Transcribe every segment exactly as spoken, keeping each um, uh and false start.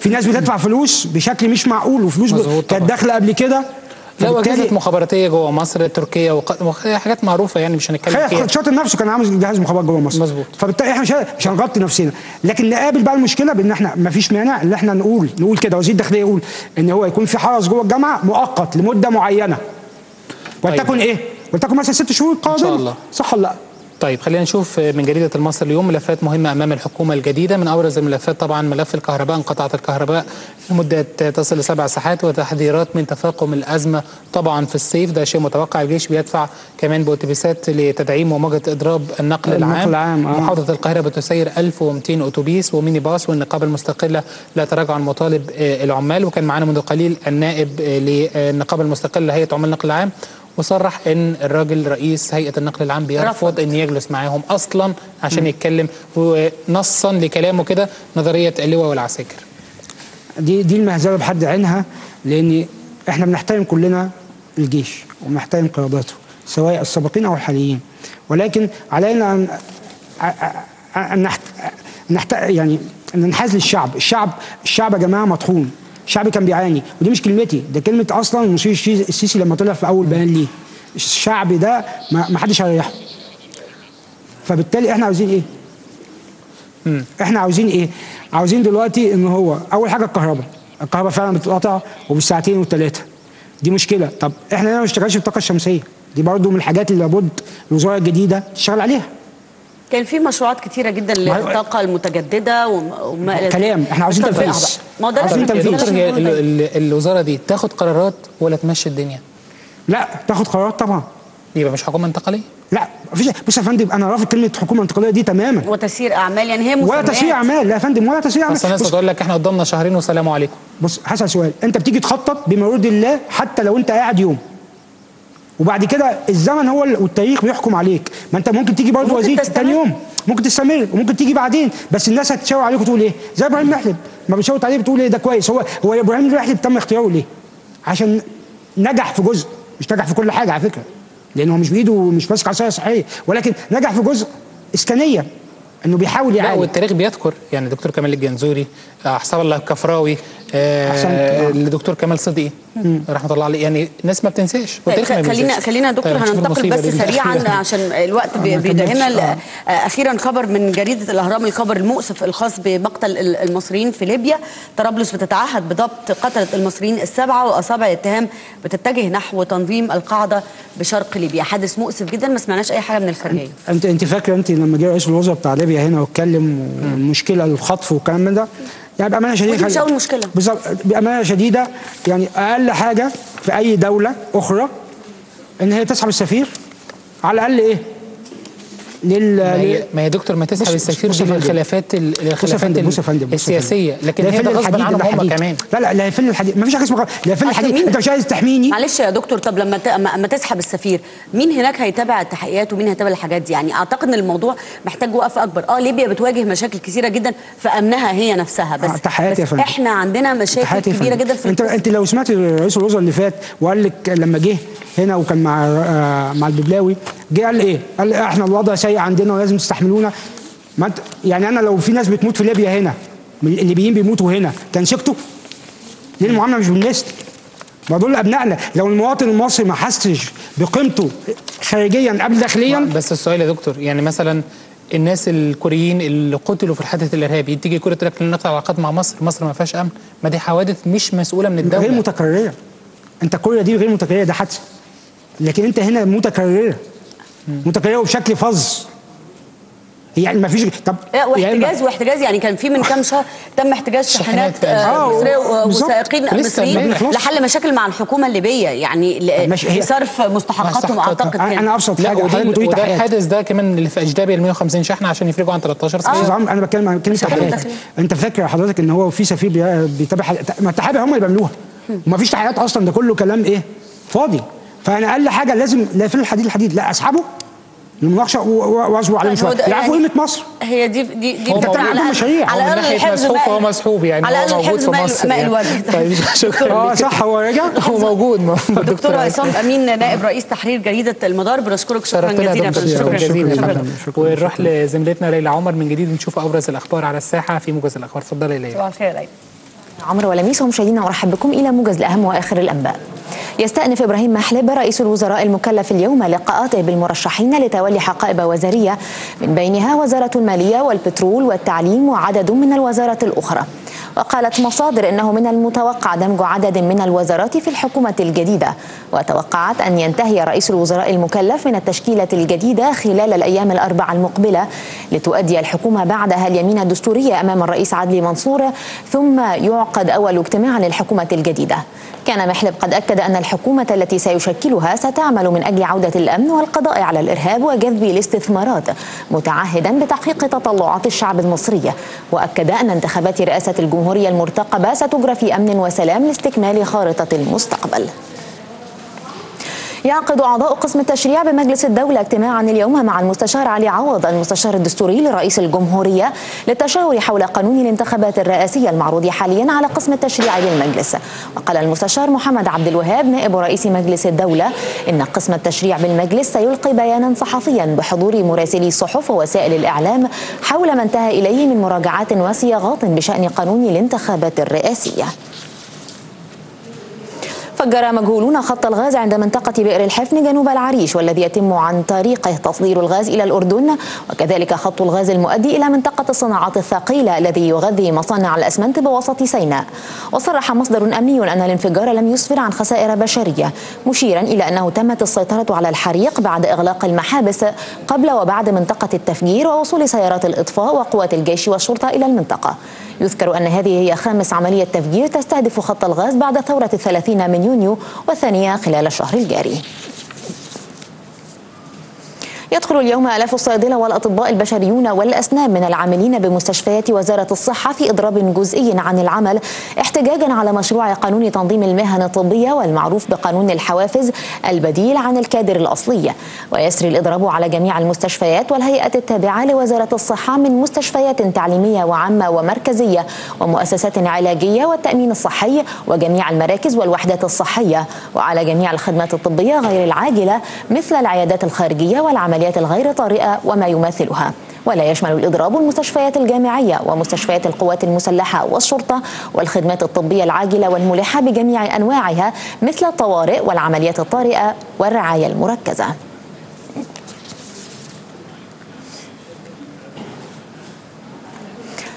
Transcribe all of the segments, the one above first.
في ناس بتدفع فلوس بشكل مش معقول وفلوس كانت داخله قبل كده. لو اجهزه مخابراتيه جوه مصر، تركيا وحاجات معروفه يعني، مش هنتكلم فيها. شاطر نفسه كان عامل جهاز مخابرات جوه مصر مظبوط، فبالتالي احنا مش هنغطي نفسنا. لكن نقابل بقى المشكله بان احنا ما فيش مانع ان احنا نقول نقول كده، وزير الداخليه يقول ان هو يكون في حرس جوه الجامعه مؤقت لمده معينه، ولتكن ايه؟ ولتكن مثلا ست شهور قادمه ان شاء الله، صح ولا لا؟ طيب خلينا نشوف من جريدة المصري اليوم ملفات مهمة أمام الحكومة الجديدة. من أبرز الملفات طبعا ملف الكهرباء، انقطعت الكهرباء لمدة تصل لسبع ساعات، وتحذيرات من تفاقم الأزمة طبعا في الصيف، ده شيء متوقع. الجيش بيدفع كمان بأتوبيسات لتدعيم ومواجهة إضراب النقل العام. العام. آه. محافظة القاهرة بتسير ألف ومئتين أتوبيس وميني باص، والنقابة المستقلة لا تراجع عن مطالب العمال. وكان معانا منذ قليل النائب للنقابة المستقلة هيئة عمال النقل العام، وصرح ان الراجل رئيس هيئه النقل العام بيرفض ان يجلس معاهم اصلا عشان م. يتكلم، ونصا لكلامه كده نظريه اللواء والعساكر. دي دي المهزله بحد عينها، لان احنا بنحترم كلنا الجيش وبنحترم قياداته سواء السابقين او الحاليين، ولكن علينا ان ان نحت... يعني ننحاز للشعب. الشعب الشعب يا جماعه مطحون، الشعب كان بيعاني، ودي مش كلمتي، ده كلمه اصلا المشير السيسي لما طلع في اول بيان ليه. الشعب ده ما حدش هيريحه. فبالتالي احنا عاوزين ايه؟ م. احنا عاوزين ايه؟ عاوزين دلوقتي ان هو اول حاجه الكهرباء، الكهرباء فعلا بتتقطع وبالساعتين والثلاثه. دي مشكله، طب احنا هنا ما بنشتغلش بالطاقه الشمسيه، دي برضه من الحاجات اللي لابد الوزاره الجديده تشتغل عليها. كان في مشروعات كتيره جدا للطاقه المتجدده وما كلام، احنا عاوزين تنفيذ. ما ده الوزاره دي تاخد قرارات ولا تمشي الدنيا؟ لا تاخد قرارات طبعا، يبقى مش حكومه انتقاليه. لا مفيش. بص يا فندم، انا رافض كلمه حكومه انتقاليه دي تماما، وتسيير اعمال يعني، هي ولا تسيير اعمال. لا يا فندم ولا تسيير اعمال، بس الناس بتقول لك احنا قدامنا شهرين والسلام عليكم. بص هسأل سؤال، انت بتيجي تخطط بما يرضي الله حتى لو انت قاعد يوم، وبعد كده الزمن هو والتاريخ بيحكم عليك. ما انت ممكن تيجي برضه وزير ثاني يوم، ممكن تستمر وممكن تيجي بعدين، بس الناس هتشاور عليك وتقول ايه؟ زي ابراهيم محلب ما بيشاور عليه بتقول ايه ده كويس. هو هو ابراهيم محلب تم اختياره ليه؟ عشان نجح في جزء، مش نجح في كل حاجه على فكره، لان هو مش بايده ومش ماسك عصايه صحيه، ولكن نجح في جزء اسكانيا انه بيحاول يعالج. لا والتاريخ بيذكر يعني، دكتور كمال الجنزوري، حسب الله الكفراوي، آه الدكتور كمال صدقي رحمه الله عليه، يعني الناس ما بتنساش. طيب خلينا خلينا دكتور طيب هننتقل بس سريعا عشان الوقت بيدهنا. اخيرا خبر من جريده الاهرام، الخبر المؤسف الخاص بمقتل المصريين في ليبيا. طرابلس بتتعهد بضبط قتله المصريين السبعه، واصابع الاتهام بتتجه نحو تنظيم القاعده بشرق ليبيا. حادث مؤسف جدا، ما سمعناش اي حاجه من الخارجيه. انت انت فاكره انت لما جه رئيس الوزراء بتاع ليبيا هنا واتكلم والمشكله الخطف والكلام من ده، يعني بأمانة شديدة مش أول مشكلة، بالظبط بأمانة شديدة يعني أقل حاجة في أي دولة أخرى إن هي تسحب السفير على الأقل إيه؟ لل ما هي دكتور ما تسحب السفير في الخلافات الخلافات السياسية، لكن هي ده غصب عنهم هم كمان. لا لا لا يا فل الحديد، ما فيش حاجة اسمها لا فل الحديد، أنت مش عايز تحميني. معلش يا دكتور، طب لما ت... ما تسحب السفير مين هناك هيتابع التحقيقات ومين هيتابع الحاجات دي؟ يعني أعتقد إن الموضوع محتاج وقفة أكبر. أه ليبيا بتواجه مشاكل كثيرة جدا في أمنها هي نفسها، بس, بس إحنا عندنا مشاكل كبيرة جدا في أنت أنت لو سمعت رئيس الوزراء اللي فات وقال لك لما جه هنا وكان مع مع الببلاوي، جه قال ايه؟ قال احنا الوضع سيء عندنا ولازم تستحملونا. ما انت يعني انا لو في ناس بتموت في ليبيا هنا، الليبيين بيموتوا هنا، كان سكتوا؟ ليه المعامله مش بالنسبه؟ ما دول ابنائنا. لو المواطن المصري ما حسش بقيمته خارجيا قبل داخليا. بس السؤال يا دكتور، يعني مثلا الناس الكوريين اللي قتلوا في الحادث الارهابي، تيجي كوريا تقول لك نقطع علاقات مع مصر، مصر ما فيهاش امن، ما دي حوادث مش مسؤوله من الدوله، غير متكرره. انت كوريا دي غير متكرره، ده حادثه، لكن انت هنا متكرره متكرره وبشكل فظ يعني ما فيش. طب واحتجاز واحتجاز يعني كان في من كام شهر تم احتجاز شاحنات مصريه وسائقين مصريين لحل مشاكل مع الحكومه الليبيه، يعني لصرف مستحقاتهم اعتقد. انا ابسط حاجه وده الحادث ده كمان اللي في اجدابي ال مئة وخمسين شاحن عشان يفرجوا عن ثلاثة عشر سنه. انا بتكلم عن كلمه تحقيقات. انت فاكر حضرتك ان هو في سفير بيتابع؟ ما التحابي هم اللي بيعملوها وما فيش تحقيقات اصلا، ده كله كلام ايه فاضي. فانا اقل حاجه لازم لا في الحديد الحديد لا اسحبه المناقشه واصبوا عليهم شويه، يعرفوا قيمه مصر. هي دي دي دي انت على الاقل الحفظ هو مسحوب، يعني هو موجود في مصر. طيب شكرا. اه صح، هو رجع، هو موجود. دكتور عصام امين نائب رئيس تحرير جريده المدار، بنشكرك شكرا جزيلا. شكرا جزيلا. ونروح لزميلتنا ليلى عمر من جديد ونشوف ابرز الاخبار على الساحه في موجز الاخبار. اتفضلي يا ليلى. صباح الخير يا ليلى. عمر ولميس ومشاهدينا، ارحب بكم الى موجز الاهم واخر الانباء. يستأنف إبراهيم محلب رئيس الوزراء المكلف اليوم لقاءاته بالمرشحين لتولي حقائب وزارية من بينها وزارة المالية والبترول والتعليم وعدد من الوزارات الأخرى. وقالت مصادر إنه من المتوقع دمج عدد من الوزارات في الحكومة الجديدة، وتوقعت أن ينتهي رئيس الوزراء المكلف من التشكيلة الجديدة خلال الأيام الأربع المقبلة، لتؤدي الحكومة بعدها اليمين الدستورية أمام الرئيس عدلي منصور، ثم يعقد أول اجتماع للحكومة الجديدة. كان محلب قد أكد أن الحكومة التي سيشكلها ستعمل من أجل عودة الأمن والقضاء على الإرهاب وجذب الاستثمارات، متعهدا بتحقيق تطلعات الشعب المصري. وأكد أن انتخابات رئاسة الجمهورية المرتقبة ستجرى في أمن وسلام لاستكمال خارطة المستقبل. يعقد أعضاء قسم التشريع بمجلس الدولة اجتماعا اليوم مع المستشار علي عوض المستشار الدستوري لرئيس الجمهورية للتشاور حول قانون الانتخابات الرئاسية المعروض حاليا على قسم التشريع للمجلس. وقال المستشار محمد عبد الوهاب نائب رئيس مجلس الدولة إن قسم التشريع بالمجلس سيلقي بيانا صحفيا بحضور مراسلي الصحف ووسائل الإعلام حول ما انتهى إليه من مراجعات وصياغات بشأن قانون الانتخابات الرئاسية. فجر مجهولون خط الغاز عند منطقة بئر الحفن جنوب العريش، والذي يتم عن طريقه تصدير الغاز إلى الأردن، وكذلك خط الغاز المؤدي إلى منطقة الصناعات الثقيلة الذي يغذي مصانع الأسمنت بوسط سيناء. وصرح مصدر أمني أن الانفجار لم يسفر عن خسائر بشرية، مشيرا إلى أنه تمت السيطرة على الحريق بعد إغلاق المحابس قبل وبعد منطقة التفجير ووصول سيارات الإطفاء وقوات الجيش والشرطة إلى المنطقة. يذكر أن هذه هي خامس عملية تفجير تستهدف خط الغاز بعد ثورة الثلاثين من يونيو والثانية خلال الشهر الجاري. يدخل اليوم آلاف الصيادلة والأطباء البشريون والأسنان من العاملين بمستشفيات وزارة الصحة في إضراب جزئي عن العمل احتجاجا على مشروع قانون تنظيم المهن الطبية والمعروف بقانون الحوافز البديل عن الكادر الأصلي. ويسري الإضراب على جميع المستشفيات والهيئات التابعة لوزارة الصحة من مستشفيات تعليمية وعامة ومركزية ومؤسسات علاجية والتأمين الصحي وجميع المراكز والوحدات الصحية، وعلى جميع الخدمات الطبية غير العاجلة مثل العيادات الخارجية والعمليات الغير طارئة وما يماثلها. ولا يشمل الإضراب المستشفيات الجامعية ومستشفيات القوات المسلحة والشرطة والخدمات الطبية العاجلة والملحة بجميع أنواعها مثل الطوارئ والعمليات الطارئة والرعاية المركزة.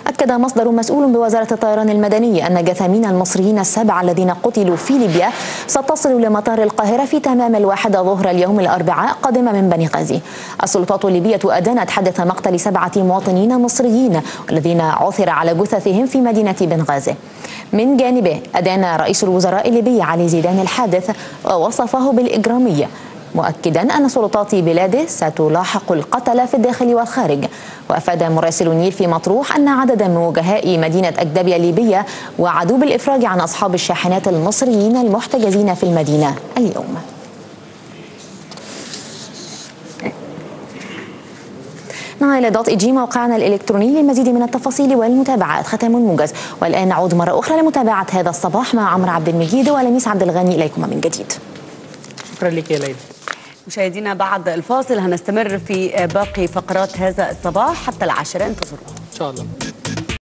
أكد مصدر مسؤول بوزارة الطيران المدني أن جثامين المصريين السبعة الذين قتلوا في ليبيا ستصل لمطار القاهرة في تمام الواحدة ظهر اليوم الأربعاء قادمة من بني غازي. السلطات الليبية أدانت حدث مقتل سبعة مواطنين مصريين الذين عثر على جثثهم في مدينة بنغازي. من جانبه أدان رئيس الوزراء الليبي علي زيدان الحادث ووصفه بالإجرامية، مؤكدا أن سلطات بلاده ستلاحق القتلى في الداخل والخارج. وأفاد مراسل النيل في مطروح أن عددا من وجهاء مدينة أكدبية الليبية وعدوا بالإفراج عن أصحاب الشاحنات المصريين المحتجزين في المدينة اليوم. نعم، إلى دوت اي جي موقعنا الإلكتروني لمزيد من التفاصيل والمتابعات. ختام موجز، والآن نعود مرة أخرى لمتابعة هذا الصباح مع عمر عبد المجيد ولميس عبد الغني. إليكم من جديد. شكرا لك يا ليلى. مشاهدينا، بعد الفاصل هنستمر في باقي فقرات هذا الصباح حتى العاشرة، انتظرونا إن شاء الله.